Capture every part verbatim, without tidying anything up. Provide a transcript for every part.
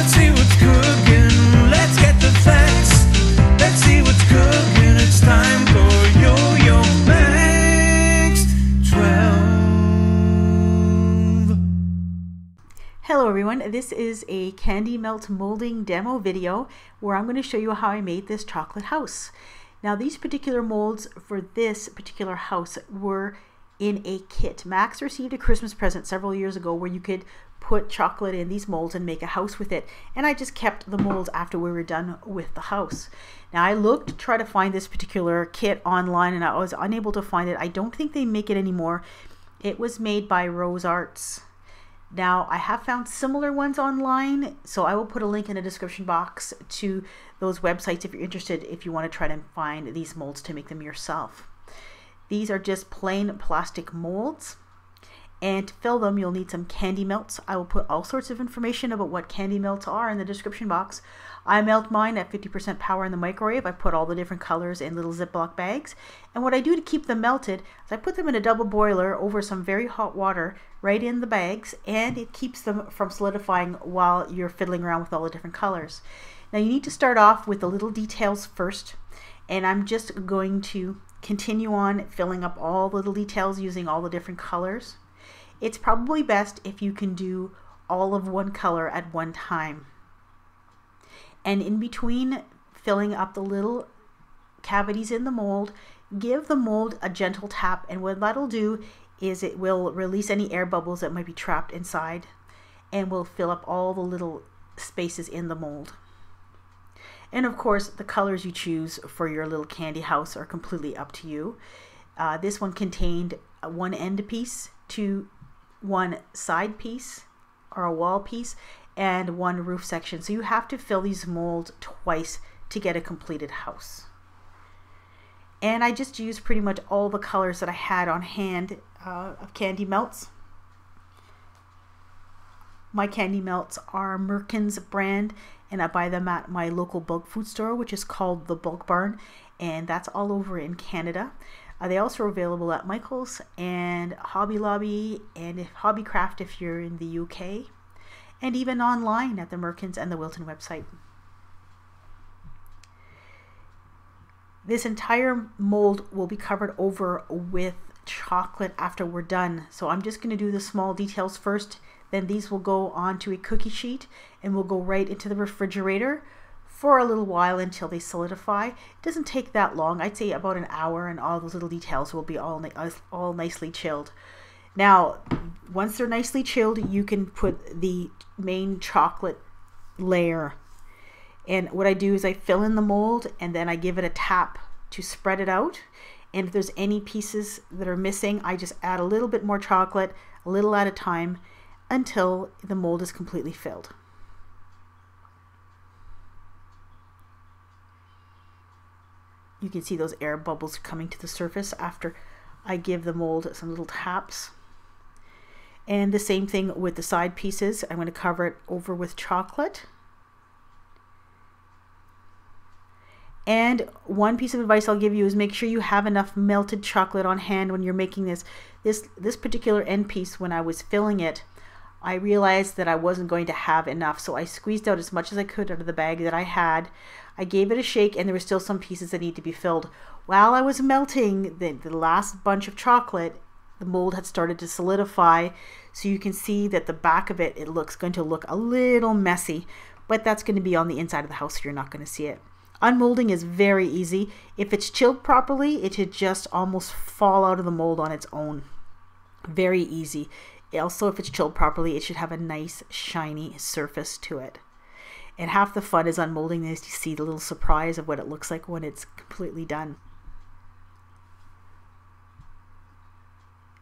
Let's see what's cooking. Let's get the facts. Let's see what's cooking. It's time for Yo-Yo Max twelve. Hello everyone. This is a Candy Melt molding demo video where I'm going to show you how I made this chocolate house. Now these particular molds for this particular house were in a kit. Max received a Christmas present several years ago where you could put chocolate in these molds and make a house with it, and I just kept the molds after we were done with the house. Now I looked to try to find this particular kit online and I was unable to find it. I don't think they make it anymore. It was made by Rose Arts. Now I have found similar ones online, so I will put a link in the description box to those websites if you're interested, if you want to try to find these molds to make them yourself. These are just plain plastic molds, and to fill them you'll need some candy melts. I will put all sorts of information about what candy melts are in the description box. I melt mine at fifty percent power in the microwave. I put all the different colors in little Ziploc bags, and what I do to keep them melted is I put them in a double boiler over some very hot water right in the bags, and it keeps them from solidifying while you're fiddling around with all the different colors. Now you need to start off with the little details first, and I'm just going to continue on filling up all the little details using all the different colors. It's probably best if you can do all of one color at one time. And in between filling up the little cavities in the mold, give the mold a gentle tap, and what that'll do is it will release any air bubbles that might be trapped inside and will fill up all the little spaces in the mold. And of course, the colors you choose for your little candy house are completely up to you. Uh, this one contained a one end piece, to one side piece or a wall piece, and one roof section. So you have to fill these molds twice to get a completed house. And I just used pretty much all the colors that I had on hand uh, of candy melts. My candy melts are Merckens brand, and I buy them at my local bulk food store, which is called The Bulk Barn, and that's all over in Canada. Uh, they also are available at Michael's and Hobby Lobby and Hobbycraft if you're in the U K, and even online at the Merckens and the Wilton website. This entire mold will be covered over with chocolate after we're done, so I'm just going to do the small details first. Then these will go onto a cookie sheet and will go right into the refrigerator for a little while until they solidify. It doesn't take that long. I'd say about an hour, and all those little details will be all, all nicely chilled. Now, once they're nicely chilled, you can put the main chocolate layer. And what I do is I fill in the mold and then I give it a tap to spread it out. And if there's any pieces that are missing, I just add a little bit more chocolate, a little at a time, until the mold is completely filled. You can see those air bubbles coming to the surface after I give the mold some little taps. And the same thing with the side pieces. I'm going to cover it over with chocolate. And one piece of advice I'll give you is make sure you have enough melted chocolate on hand when you're making this. This, this particular end piece, when I was filling it, I realized that I wasn't going to have enough, so I squeezed out as much as I could out of the bag that I had. I gave it a shake, and there were still some pieces that need to be filled. While I was melting the, the last bunch of chocolate, the mold had started to solidify, so you can see that the back of it, it looks going to look a little messy, but that's going to be on the inside of the house, so you're not going to see it. Unmolding is very easy. If it's chilled properly, it should just almost fall out of the mold on its own. Very easy. Also, if it's chilled properly, it should have a nice shiny surface to it. And half the fun is unmolding this, you see the little surprise of what it looks like when it's completely done.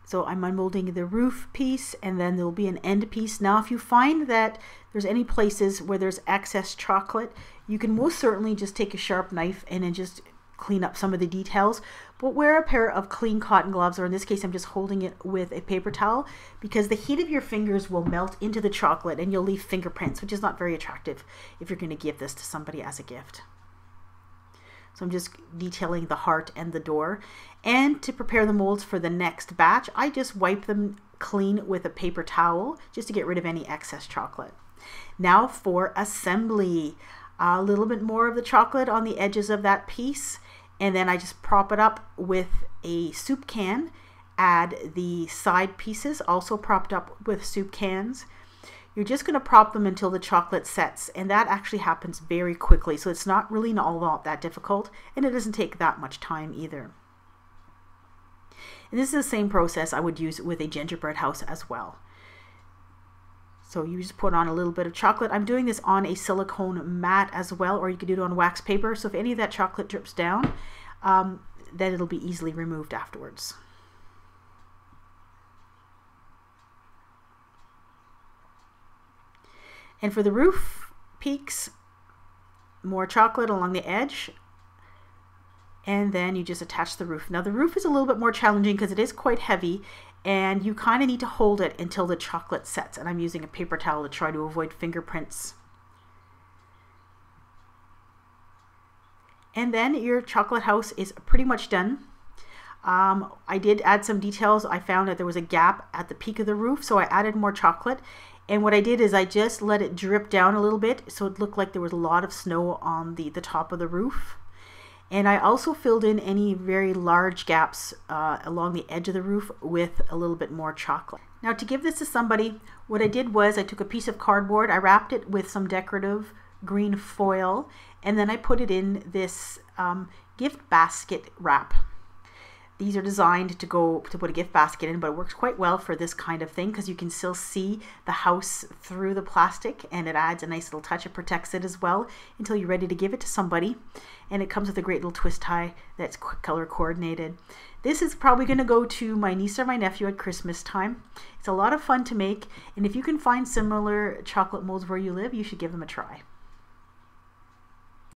So I'm unmolding the roof piece, and then there'll be an end piece. Now if you find that there's any places where there's excess chocolate, you can most certainly just take a sharp knife and then just clean up some of the details, but wear a pair of clean cotton gloves, or in this case I'm just holding it with a paper towel, because the heat of your fingers will melt into the chocolate and you'll leave fingerprints, which is not very attractive if you're going to give this to somebody as a gift. So I'm just detailing the heart and the door. And to prepare the molds for the next batch, I just wipe them clean with a paper towel just to get rid of any excess chocolate. Now for assembly. A little bit more of the chocolate on the edges of that piece, and then I just prop it up with a soup can. Add the side pieces, also propped up with soup cans. You're just going to prop them until the chocolate sets, and that actually happens very quickly, so it's not really all not that difficult, and it doesn't take that much time either. And this is the same process I would use with a gingerbread house as well. So you just put on a little bit of chocolate. I'm doing this on a silicone mat as well, or you could do it on wax paper. So if any of that chocolate drips down, um, then it'll be easily removed afterwards. And for the roof peaks, more chocolate along the edge, and then you just attach the roof. Now the roof is a little bit more challenging because it is quite heavy, and you kind of need to hold it until the chocolate sets, and I'm using a paper towel to try to avoid fingerprints. And then your chocolate house is pretty much done. Um, I did add some details. I found that there was a gap at the peak of the roof, so I added more chocolate. And what I did is I just let it drip down a little bit so it looked like there was a lot of snow on the, the top of the roof. And I also filled in any very large gaps uh, along the edge of the roof with a little bit more chocolate. Now to give this to somebody, what I did was I took a piece of cardboard, I wrapped it with some decorative green foil, and then I put it in this um, gift basket wrap. These are designed to go to put a gift basket in, but it works quite well for this kind of thing because you can still see the house through the plastic, and it adds a nice little touch. It protects it as well until you're ready to give it to somebody. And it comes with a great little twist tie that's color coordinated. This is probably going to go to my niece or my nephew at Christmas time. It's a lot of fun to make, and if you can find similar chocolate molds where you live, you should give them a try.